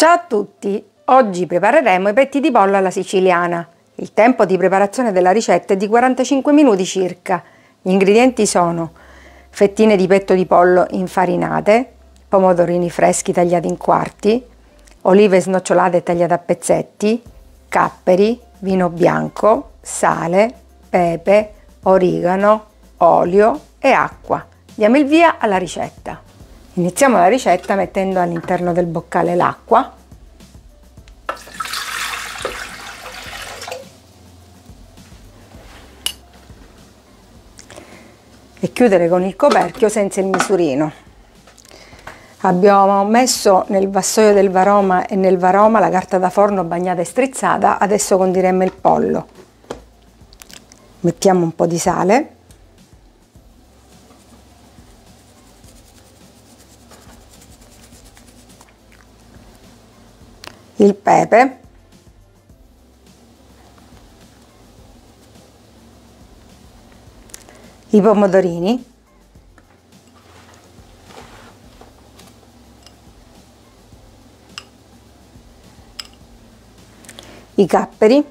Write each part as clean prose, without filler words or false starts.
Ciao a tutti! Oggi prepareremo i petti di pollo alla siciliana. Il tempo di preparazione della ricetta è di 45 minuti circa. Gli ingredienti sono fettine di petto di pollo infarinate, pomodorini freschi tagliati in quarti, olive snocciolate tagliate a pezzetti, capperi, vino bianco, sale, pepe, origano, olio e acqua. Diamo il via alla ricetta. Iniziamo la ricetta mettendo all'interno del boccale l'acqua, e chiudere con il coperchio senza il misurino. Abbiamo messo nel vassoio del Varoma e nel Varoma la carta da forno bagnata e strizzata, adesso condiremo il pollo. Mettiamo un po' di sale, il pepe, i pomodorini, i capperi,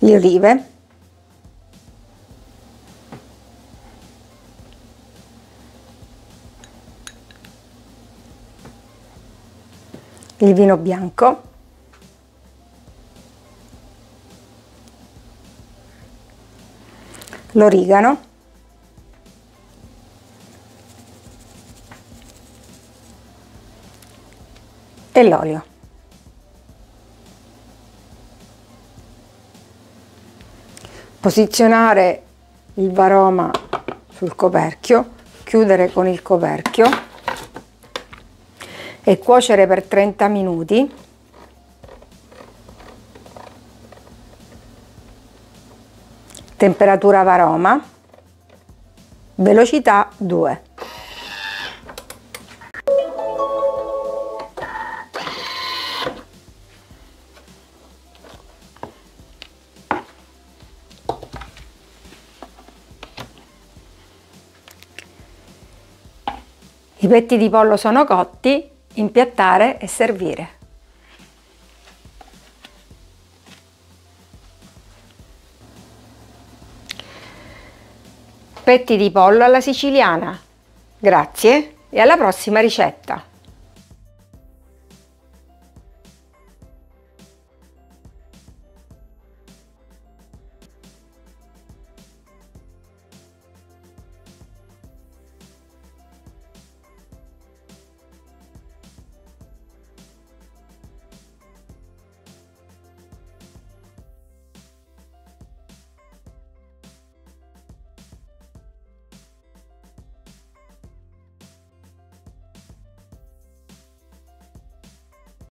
le olive, il vino bianco, l'origano, e l'olio. Posizionare il Varoma sul coperchio, chiudere con il coperchio e cuocere per 30 minuti temperatura Varoma, velocità 2. I petti di pollo sono cotti. Impiattare e servire. Petti di pollo alla siciliana. Grazie e alla prossima ricetta!